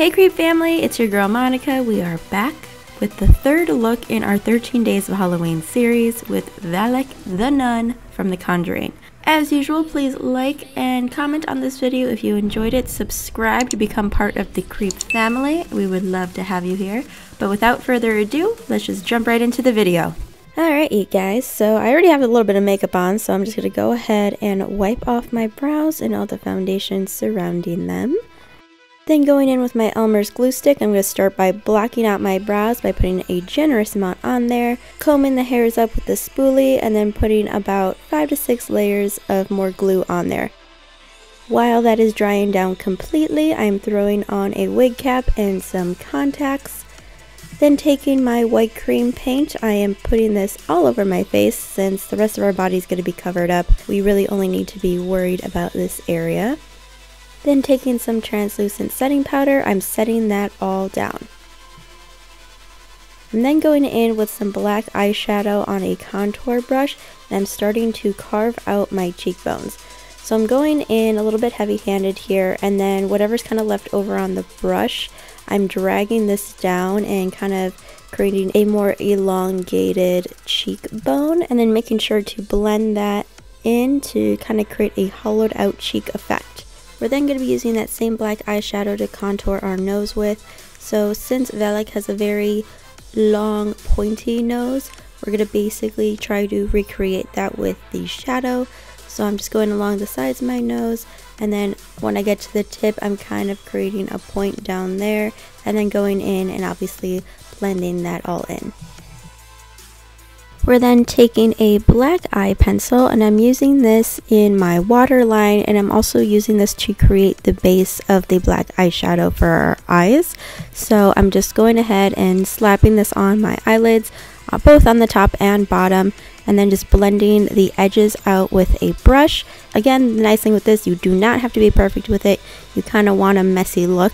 Hey Creep family, it's your girl Monica. We are back with the third look in our 13 Days of Halloween series with Valak the Nun from The Conjuring. As usual, please like and comment on this video if you enjoyed it. Subscribe to become part of the Creep family. We would love to have you here. But without further ado, let's just jump right into the video. Alright you guys, so I already have a little bit of makeup on, so I'm just going to go ahead and wipe off my brows and all the foundation surrounding them. Then going in with my Elmer's glue stick, I'm going to start by blocking out my brows by putting a generous amount on there, combing the hairs up with the spoolie, and then putting about 5 to 6 layers of more glue on there. While that is drying down completely, I'm throwing on a wig cap and some contacts. Then taking my white cream paint, I am putting this all over my face since the rest of our body is going to be covered up. We really only need to be worried about this area. Then taking some translucent setting powder, I'm setting that all down. I'm then going in with some black eyeshadow on a contour brush, and I'm starting to carve out my cheekbones. So I'm going in a little bit heavy-handed here, and then whatever's kind of left over on the brush, I'm dragging this down and kind of creating a more elongated cheekbone, and then making sure to blend that in to kind of create a hollowed out cheek effect. We're then going to be using that same black eyeshadow to contour our nose with. So since Valak has a very long pointy nose, we're going to basically try to recreate that with the shadow. So I'm just going along the sides of my nose, and then when I get to the tip, I'm kind of creating a point down there, and then going in and obviously blending that all in. We're then taking a black eye pencil, and I'm using this in my waterline, and I'm also using this to create the base of the black eyeshadow for our eyes. So I'm just going ahead and slapping this on my eyelids, both on the top and bottom, and then just blending the edges out with a brush. Again, the nice thing with this, you do not have to be perfect with it. You kind of want a messy look.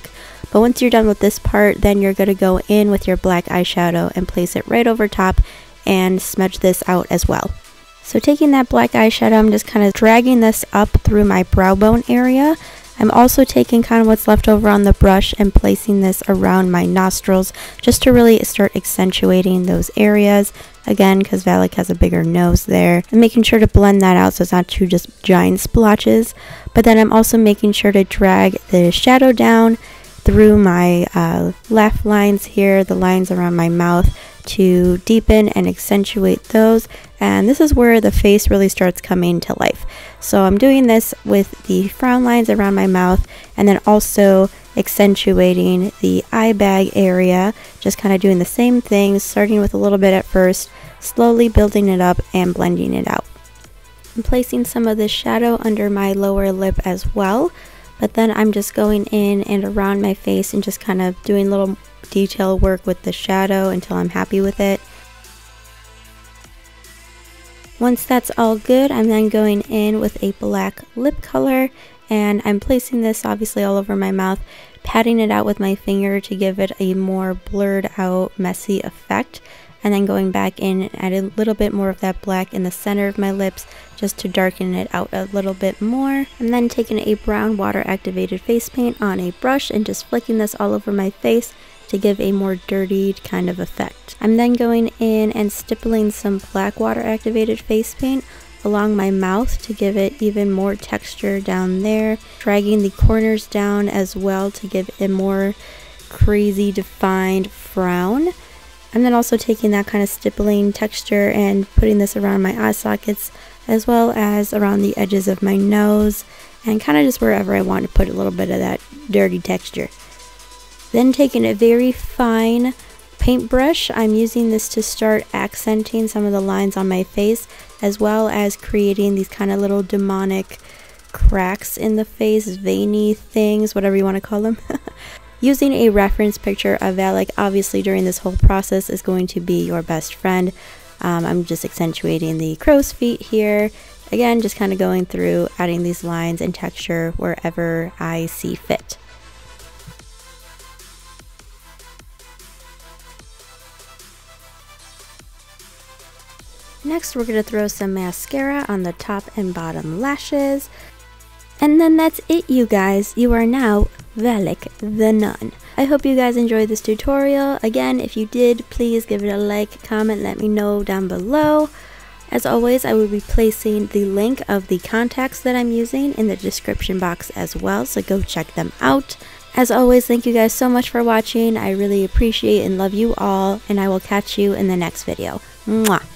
But once you're done with this part, then you're going to go in with your black eyeshadow and place it right over top and smudge this out as well. So taking that black eyeshadow, I'm just kind of dragging this up through my brow bone area. I'm also taking kind of what's left over on the brush and placing this around my nostrils just to really start accentuating those areas. Again, because Valak has a bigger nose there. I'm making sure to blend that out so it's not too just giant splotches. But then I'm also making sure to drag the shadow down through my laugh lines here, the lines around my mouth, to deepen and accentuate those, and this is where the face really starts coming to life. So I'm doing this with the frown lines around my mouth, and then also accentuating the eye bag area, just kind of doing the same thing, starting with a little bit at first, slowly building it up and blending it out. I'm placing some of the shadow under my lower lip as well, but then I'm just going in and around my face and just kind of doing little detail work with the shadow until I'm happy with it. Once that's all good, I'm then going in with a black lip color, and I'm placing this obviously all over my mouth, patting it out with my finger to give it a more blurred out, messy effect, and then going back in and add a little bit more of that black in the center of my lips just to darken it out a little bit more. And then taking a brown water activated face paint on a brush and just flicking this all over my face to give a more dirtied kind of effect. I'm then going in and stippling some black water activated face paint along my mouth to give it even more texture down there, dragging the corners down as well to give a more crazy defined frown. I'm then also taking that kind of stippling texture and putting this around my eye sockets as well as around the edges of my nose, and kind of just wherever I want to put a little bit of that dirty texture. Then taking a very fine paintbrush, I'm using this to start accenting some of the lines on my face, as well as creating these kind of little demonic cracks in the face, veiny things, whatever you want to call them. Using a reference picture of Valak, obviously during this whole process, is going to be your best friend. I'm just accentuating the crow's feet here. Again, just kind of going through, adding these lines and texture wherever I see fit. Next, we're going to throw some mascara on the top and bottom lashes. And then that's it, you guys. You are now Valak the Nun. I hope you guys enjoyed this tutorial. Again, if you did, please give it a like, comment, let me know down below. As always, I will be placing the link of the contacts that I'm using in the description box as well, so go check them out. As always, thank you guys so much for watching. I really appreciate and love you all, and I will catch you in the next video. Mwah!